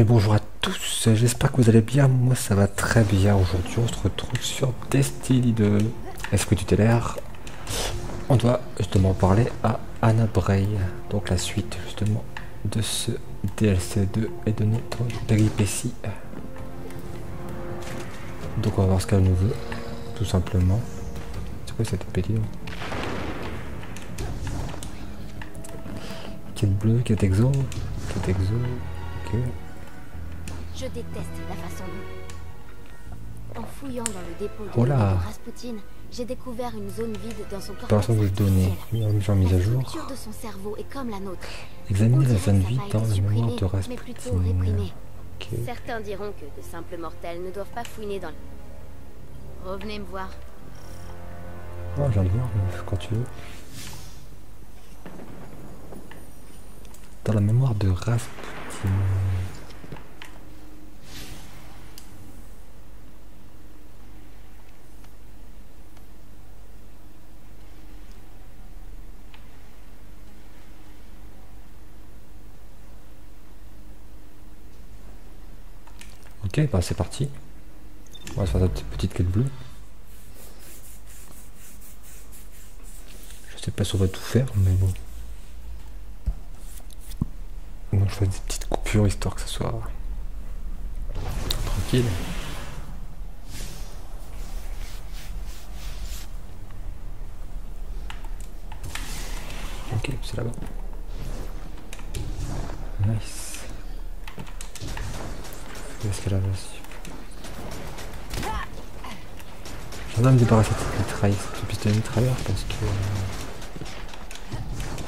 Et bonjour à tous, j'espère que vous allez bien, moi ça va très bien. Aujourd'hui on se retrouve sur Destiny 2. Est-ce que tu t'es l'air? On doit justement parler à Anna Bray. Donc la suite justement de ce DLC 2 et de notre péripétie. Donc on va voir ce qu'elle nous veut, tout simplement. C'est quoi cette pédille? Quête bleue, quête exo, quête exo, ok. Je déteste la façon dont, en fouillant dans le dépôt de Rasputin, j'ai découvert une zone vide dans son corps. Par exemple, vous donnez une genre mise à jour. La structure de son cerveau est comme la nôtre. Examinez la zone vide dans le mémoire de Rasputin. Okay. Certains diront que de simples mortels ne doivent pas fouiner dans le... Revenez me voir. Oh, je viens de voir, quand tu veux. Dans la mémoire de Rasputin. Ok, bah c'est parti. On va se faire notre petite quête bleue. Je sais pas si on va tout faire, mais bon. Donc je fais des petites coupures histoire que ce soit tranquille. Ok, c'est là-bas. Nice. Qu'est-ce qu'elle a là-dessus? J'en ai me débarrasser de cette mitraille, cette pistolet mitrailleur parce que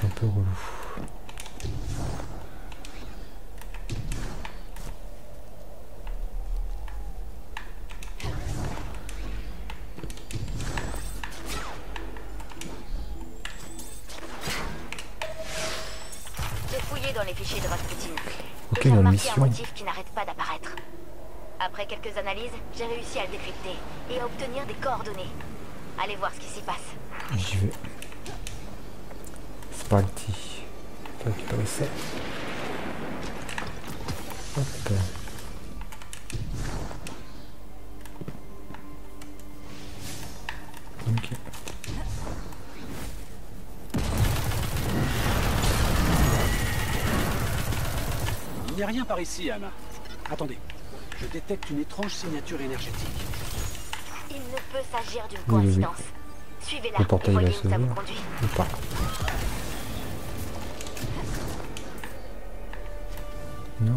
c'est un peu relou. Dans les fichiers de Rasputin. Ok, la mission. Un motif qui n'arrête pas d'apparaître. Après quelques analyses, j'ai réussi à le décrypter et à obtenir des coordonnées. Allez voir ce qui s'y passe. J'y vais. C'est parti. On va récupérer ça. Hop. Ok. Il n'y a rien par ici, Anna. Attendez, je détecte une étrange signature énergétique. Il ne peut s'agir d'une coïncidence. Suivez-la, le portail va se ouvrir. Ou pas. Non.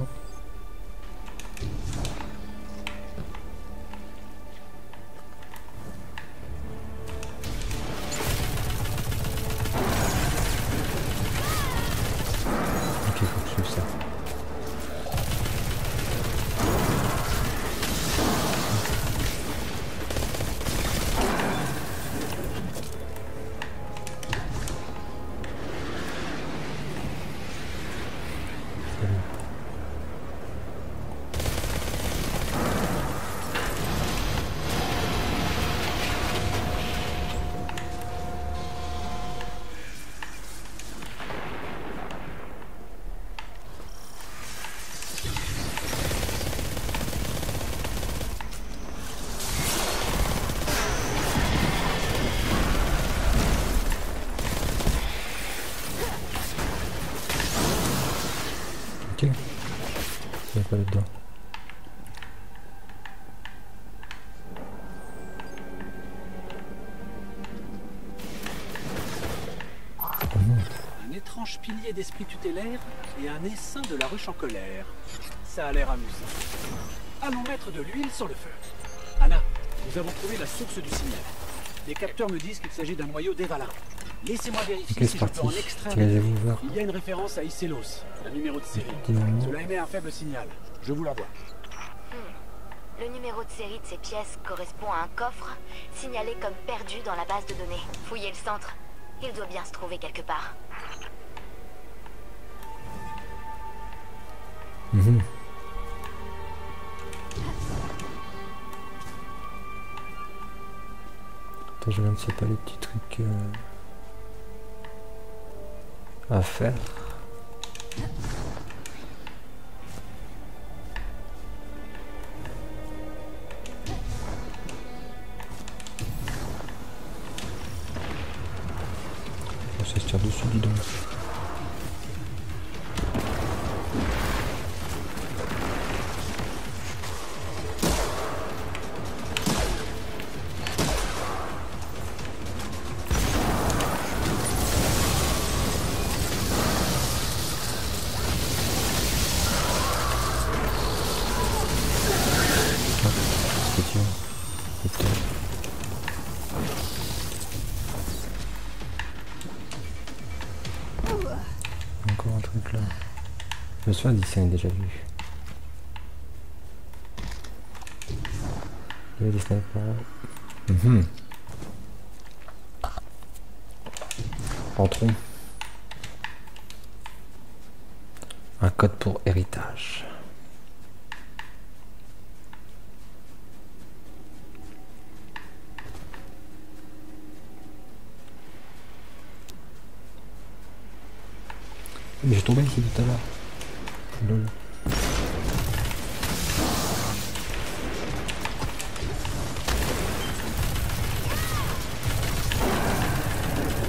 Ok, il faut suivre ça. Ok, il n'y a pas là-dedans. Un étrange pilier d'esprit tutélaire et un essaim de la ruche en colère. Ça a l'air amusant. Allons mettre de l'huile sur le feu. Anna, nous avons trouvé la source du signal. Les capteurs me disent qu'il s'agit d'un noyau d'Evala. Laissez-moi vérifier si je peux en extraire. Il y a une référence à Iselos, le numéro de série. Cela émet un faible signal. Je vous l'envoie. Le numéro de série de ces pièces correspond à un coffre signalé comme perdu dans la base de données. Fouillez le centre. Il doit bien se trouver quelque part. Attends, je ne sais pas les petits trucs... à faire. dis donc. Le soin d'ici on a déjà vu. Il y a des snipers. Entrons. Un code pour héritage. J'ai tombé ici tout à l'heure. Lol.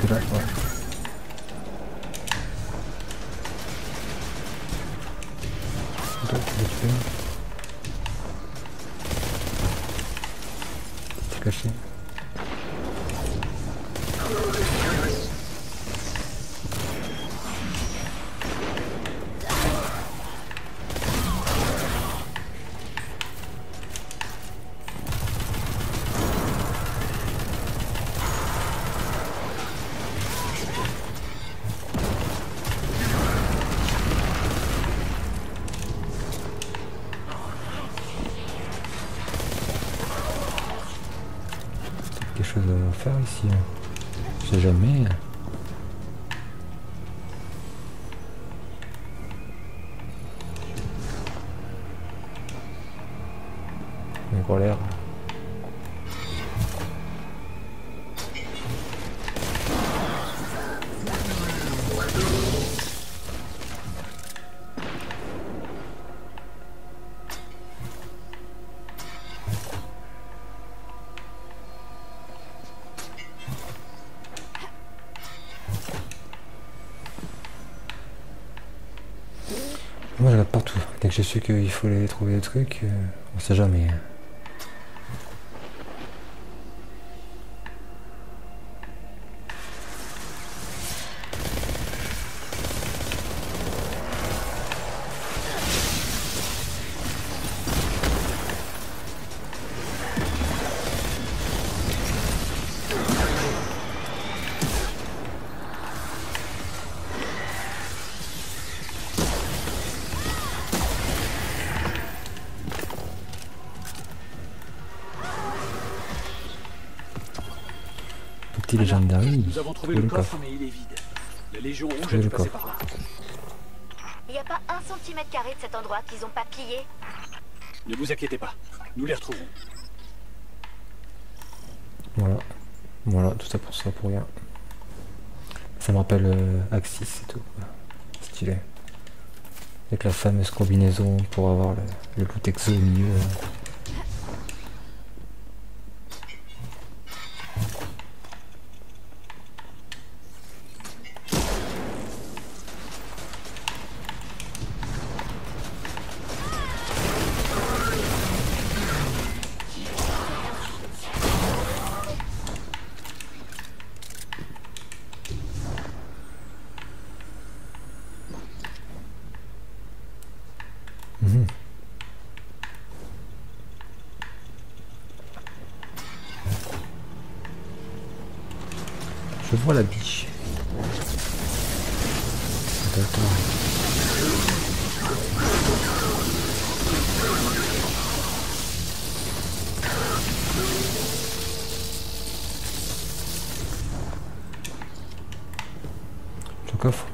C'est là, ouais. C'est toi qui l'as tué. C'est caché. Ici, je sais jamais. Mais pour l'air. Moi je regarde partout, dès que je sais qu'il faut aller trouver des trucs, on sait jamais. Petit légendaire. Nous avons trouvé le coffre, mais il est vide. La Légion rouge est passée par là. Il n'y a pas un centimètre carré de cet endroit qu'ils n'ont pas pillé. Ne vous inquiétez pas, nous les retrouvons. Voilà, voilà, tout ça pour ça, pour rien. Ça me rappelle Axis et tout. Stylé. Avec la fameuse combinaison pour avoir le bout texo au milieu. Je vois la biche. Le coffre.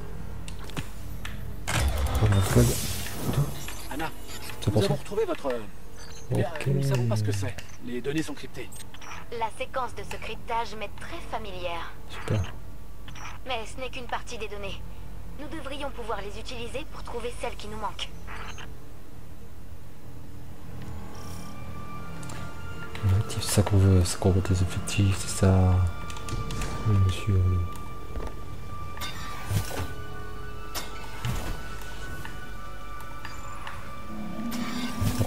Le code. Anna, nous avons retrouvé votre... Okay. Nous savons pas ce que c'est. Les données sont cryptées. La séquence de ce cryptage m'est très familière. Super. Mais ce n'est qu'une partie des données. Nous devrions pouvoir les utiliser pour trouver celles qui nous manquent. C'est ça qu'on veut, c'est qu'on veut des objectifs, c'est ça. Oui, monsieur.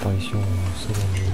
apparition secondaire.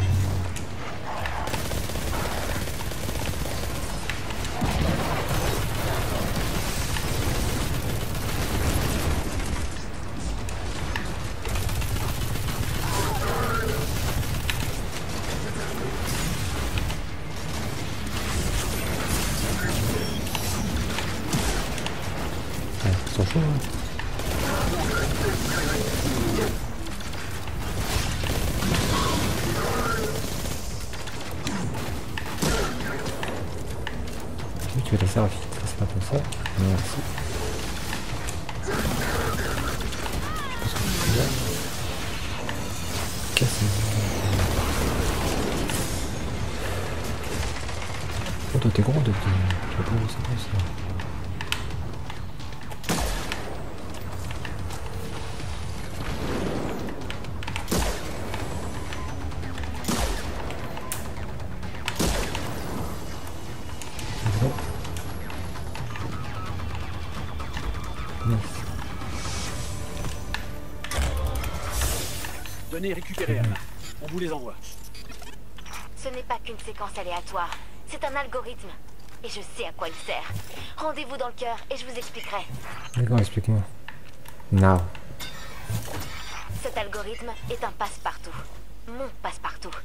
Venez récupérer Anna. On vous les envoie. Ce n'est pas qu'une séquence aléatoire. C'est un algorithme. Et je sais à quoi il sert. Rendez-vous dans le cœur et je vous expliquerai. D'accord, explique-moi. Now. Cet algorithme est un passe-partout. Mon passe-partout.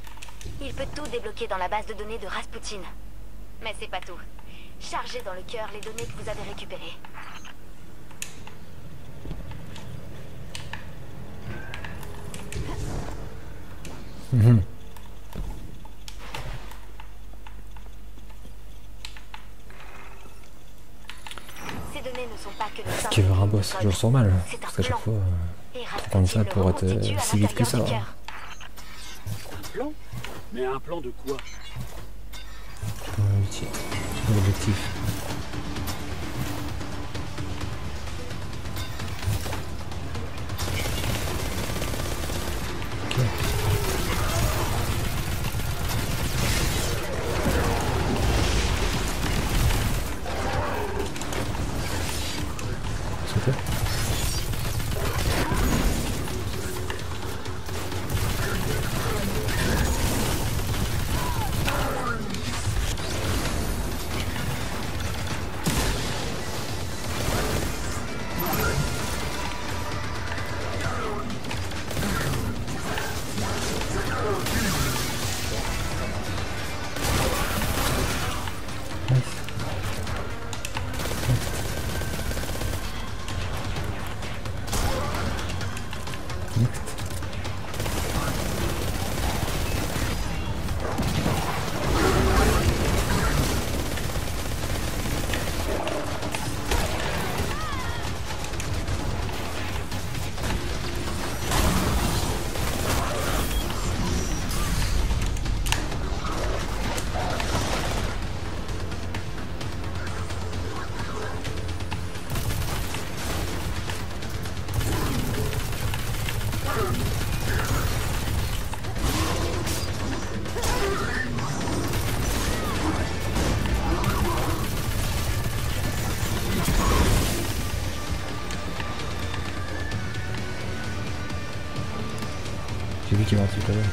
Il peut tout débloquer dans la base de données de Rasputin. Mais c'est pas tout. Chargez dans le cœur les données que vous avez récupérées. Mmh. Ces données ne sont pas que des... Ce qui est un boss, je le sens mal. Parce qu'à chaque fois, prendre ça pour être si vite que ça. Un plan ? Mais un plan de quoi ? L'objectif. Qui m'a tout à l'heure.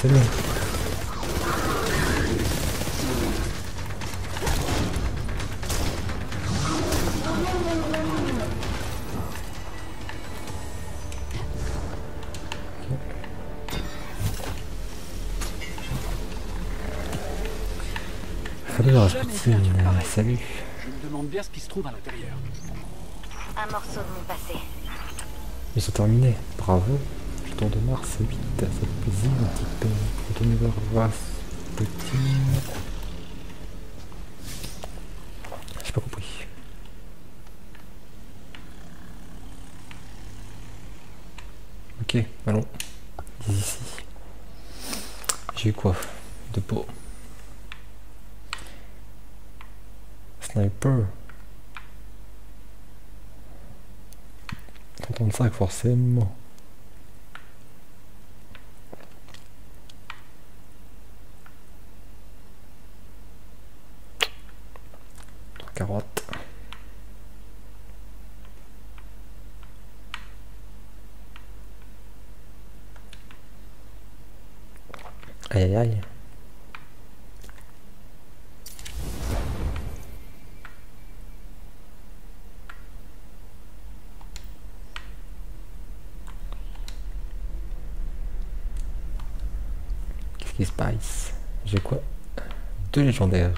c'est bon. Salut Rasputin, salut. Je me demande bien ce qui se trouve à l'intérieur. Un morceau de mon passé. Ils sont terminés, bravo. Je tourne de Mars, 8, ça fait plaisir. Un petit peu, retournez vers Rasputin. J'ai pas compris. Ok, allons. Ici. J'ai eu quoi? De peau. Sniper 35 forcément. Carotte. Aïe aïe aïe. Spice, j'ai quoi? Deux légendaires,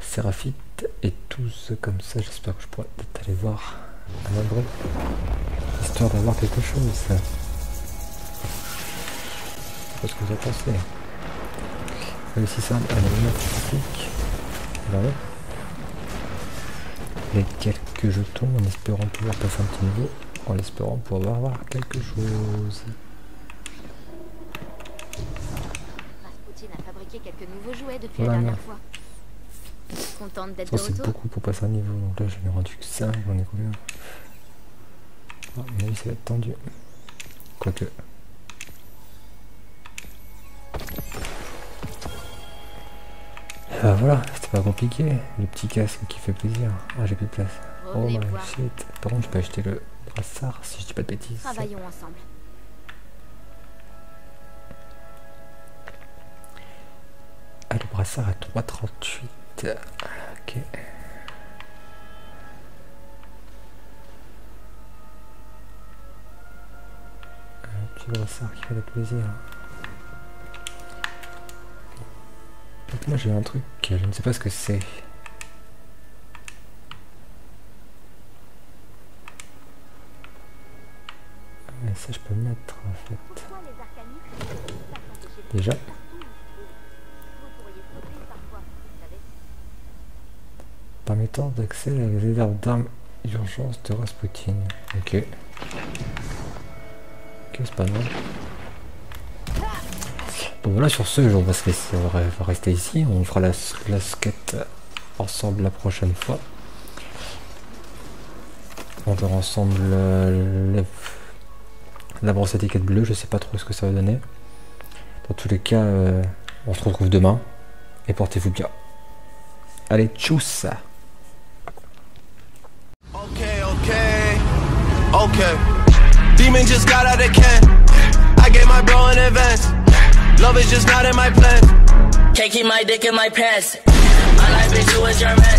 Séraphite et tous comme ça. J'espère que je pourrais peut-être aller voir Anna Bray, histoire d'avoir quelque chose. Je sais pas ce que vous en pensez. C'est aussi simple, un élément critique. Voilà. Et quelques jetons en espérant pouvoir passer un petit niveau, en espérant pouvoir avoir quelque chose. Quelques nouveaux jouets depuis la dernière fois. Contente d'être de retour. C'est beaucoup pour passer un niveau, donc là je n'ai rendu que 5, j'en ai combien? Ah, mais oui, ça va être tendu. Quoique. Bah voilà, c'était pas compliqué. Le petit casque qui fait plaisir. Ah, j'ai plus de place. Oh my shit. Par contre, je peux acheter le brassard si je dis pas de bêtises. Travaillons ensemble. Ah, le brassard à 3,38. Ok. Un petit brassard qui fait le plaisir. Donc moi j'ai un truc, je ne sais pas ce que c'est. Mais ça je peux le mettre en fait. Déjà. Permettant d'accès à réserve d'armes d'urgence de Rasputin. Ok. Ok, c'est pas mal. Bon voilà, sur ce, on va se laisser, on va rester ici. On fera la quête ensemble la prochaine fois. On verra ensemble la brosse à étiquette bleue. Je sais pas trop ce que ça va donner. Dans tous les cas, on se retrouve demain. Et portez-vous bien. Allez, tchuss. Okay, demon just got out of can. I gave my bro in advance. Love is just not in my plan. Can't keep my dick in my pants. My life bitch, you was your man.